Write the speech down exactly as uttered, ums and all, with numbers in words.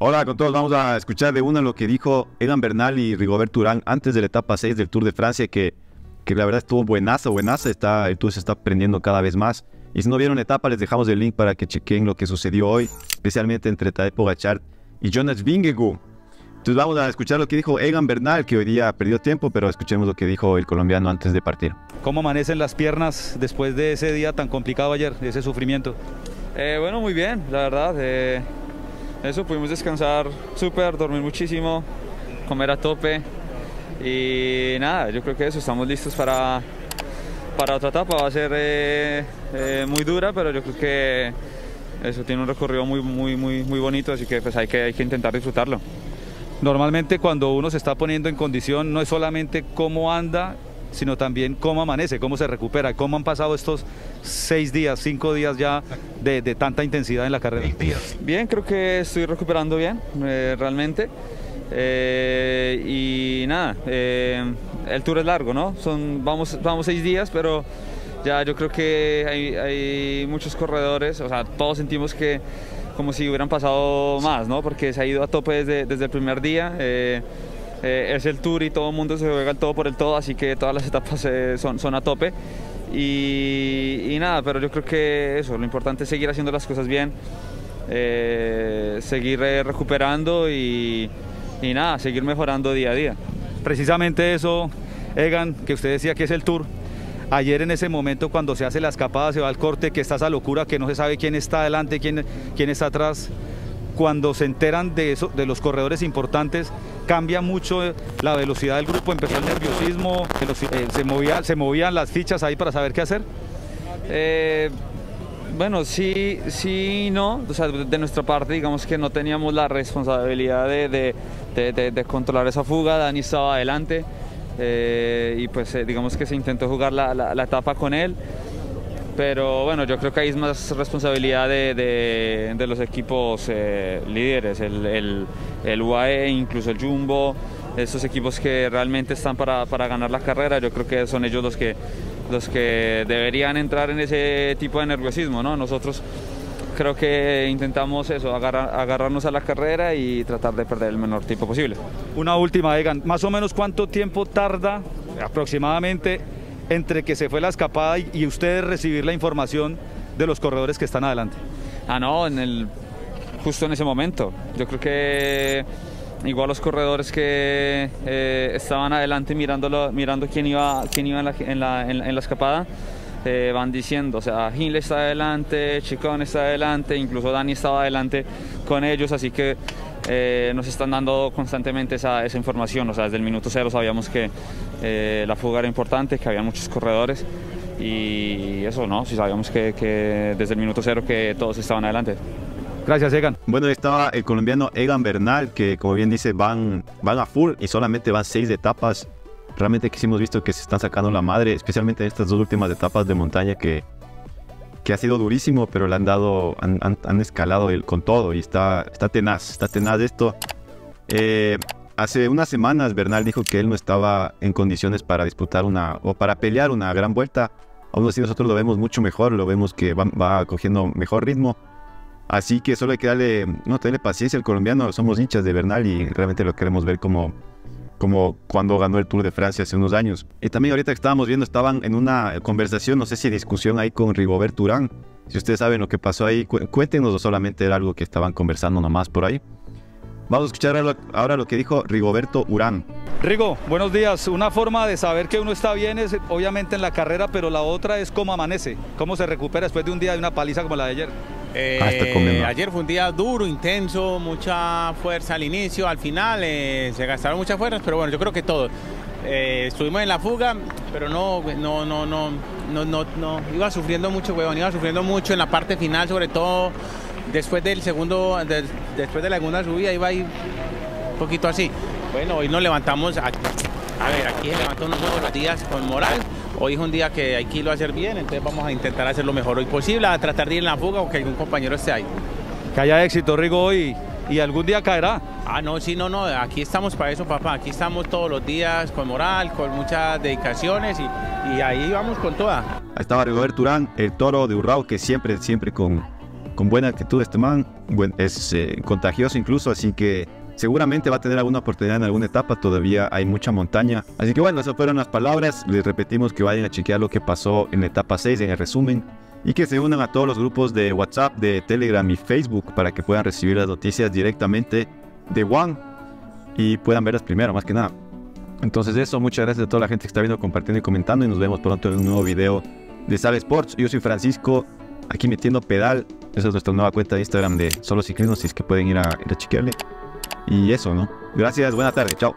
Hola con todos, vamos a escuchar de uno lo que dijo Egan Bernal y Rigoberto Urán antes de la etapa seis del Tour de Francia, que, que la verdad estuvo buenaza, buenaza, está, el Tour se está prendiendo cada vez más. Y si no vieron la etapa, les dejamos el link para que chequen lo que sucedió hoy, especialmente entre Tadej Pogačar y Jonas Vingegu. Entonces vamos a escuchar lo que dijo Egan Bernal, que hoy día perdió tiempo, pero escuchemos lo que dijo el colombiano antes de partir. ¿Cómo amanecen las piernas después de ese día tan complicado ayer, de ese sufrimiento? Eh, bueno, muy bien, la verdad. Eh... Eso, pudimos descansar súper, dormir muchísimo, comer a tope y nada, yo creo que eso, estamos listos para, para otra etapa. Va a ser eh, eh, muy dura, pero yo creo que eso tiene un recorrido muy, muy, muy, muy bonito, así que pues hay que, hay que intentar disfrutarlo. Normalmente cuando uno se está poniendo en condición no es solamente cómo anda, sino también cómo amanece, cómo se recupera, cómo han pasado estos seis días, cinco días ya de, de tanta intensidad en la carrera. Bien, creo que estoy recuperando bien, eh, realmente. Eh, y nada, eh, el tour es largo, ¿no? Son, vamos, vamos seis días, pero ya yo creo que hay, hay muchos corredores, o sea, todos sentimos que como si hubieran pasado más, ¿no? Porque se ha ido a tope desde, desde el primer día. Eh, Eh, es el Tour y todo el mundo se juega el todo por el todo, así que todas las etapas eh, son, son a tope y, y nada, pero yo creo que eso, lo importante es seguir haciendo las cosas bien, eh, seguir eh, recuperando y, y nada, seguir mejorando día a día. Precisamente eso, Egan, que usted decía que es el Tour. Ayer en ese momento cuando se hace la escapada, se va al corte, que está esa locura, que no se sabe quién está adelante, quién, quién está atrás. Cuando se enteran de eso, de los corredores importantes, cambia mucho la velocidad del grupo, empezó el nerviosismo, se, movía, se movían las fichas ahí para saber qué hacer. Eh, bueno, sí, sí, no, o sea, de nuestra parte digamos que no teníamos la responsabilidad de, de, de, de, de controlar esa fuga, Dani estaba adelante eh, y pues eh, digamos que se intentó jugar la, la, la etapa con él. Pero bueno, yo creo que ahí es más responsabilidad de, de, de los equipos eh, líderes, el, el, el U A E, incluso el Jumbo, esos equipos que realmente están para, para ganar la carrera. Yo creo que son ellos los que, los que deberían entrar en ese tipo de nerviosismo, ¿no? Nosotros creo que intentamos eso, agarrar, agarrarnos a la carrera y tratar de perder el menor tiempo posible. Una última, Egan, más o menos cuánto tiempo tarda aproximadamente entre que se fue la escapada y, y ustedes recibir la información de los corredores que están adelante. Ah, no, en el, justo en ese momento. Yo creo que igual los corredores que eh, estaban adelante mirándolo, mirando quién iba, quién iba en, la, en, la, en, en la escapada, eh, van diciendo, o sea, Gil está adelante, Chicón está adelante, incluso Dani estaba adelante con ellos, así que eh, nos están dando constantemente esa, esa información, o sea, desde el minuto cero sabíamos que Eh, la fuga era importante, que había muchos corredores y eso, ¿no? Si sabíamos que, que desde el minuto cero que todos estaban adelante. Gracias, Egan. Bueno, ahí estaba el colombiano Egan Bernal, que como bien dice, van, van a full y solamente van seis etapas. Realmente que sí hemos visto que se están sacando la madre, especialmente en estas dos últimas etapas de montaña que, que ha sido durísimo, pero le han dado, han, han, han escalado el, con todo y está, está tenaz, está tenaz esto. Eh... Hace unas semanas Bernal dijo que él no estaba en condiciones para disputar una o para pelear una gran vuelta. Aún así nosotros lo vemos mucho mejor, lo vemos que va, va cogiendo mejor ritmo. Así que solo hay que darle, no, tenerle paciencia al colombiano, somos hinchas de Bernal y realmente lo queremos ver como, como cuando ganó el Tour de Francia hace unos años. Y también ahorita que estábamos viendo, estaban en una conversación, no sé si discusión ahí con Rigoberto Urán. Si ustedes saben lo que pasó ahí, cu cuéntenos o solamente era algo que estaban conversando nomás por ahí. Vamos a escuchar ahora lo que dijo Rigoberto Urán. Rigo, buenos días. Una forma de saber que uno está bien es obviamente en la carrera, pero la otra es cómo amanece, cómo se recupera después de un día de una paliza como la de ayer. Eh, ayer fue un día duro, intenso, mucha fuerza al inicio, al final eh, se gastaron muchas fuerzas, pero bueno, yo creo que todos. Eh, estuvimos en la fuga, pero no, no, no, no, no, no, no, iba sufriendo mucho, huevón, iba sufriendo mucho en la parte final, sobre todo. Después del segundo, de, después de la segunda subida iba a ir un poquito así. Bueno, hoy nos levantamos, a, a ver, aquí se levantó unos nuevos días con moral. Hoy es un día que hay que irlo a hacer bien, entonces vamos a intentar hacer lo mejor hoy posible, a tratar de ir en la fuga o que algún compañero esté ahí. Que haya éxito, Rigo, hoy y algún día caerá. Ah, no, sí, no, no, aquí estamos para eso, papá. Aquí estamos todos los días con moral, con muchas dedicaciones y, y ahí vamos con toda. Ahí estaba Rigoberto Urán, el toro de Urrao, que siempre, siempre con... con buena actitud este man, buen, es eh, contagioso incluso, así que seguramente va a tener alguna oportunidad en alguna etapa, todavía hay mucha montaña. Así que bueno, esas fueron las palabras, les repetimos que vayan a chequear lo que pasó en la etapa seis en el resumen y que se unan a todos los grupos de WhatsApp, de Telegram y Facebook para que puedan recibir las noticias directamente de One y puedan verlas primero, más que nada. Entonces eso, muchas gracias a toda la gente que está viendo, compartiendo y comentando, y nos vemos pronto en un nuevo video de Saga Sports. Yo soy Francisco, aquí metiendo pedal. Esa es nuestra nueva cuenta de Instagram de Solo Ciclismo, si es que pueden ir a, ir a chequearle. Y eso, ¿no? Gracias, buena tarde, chao.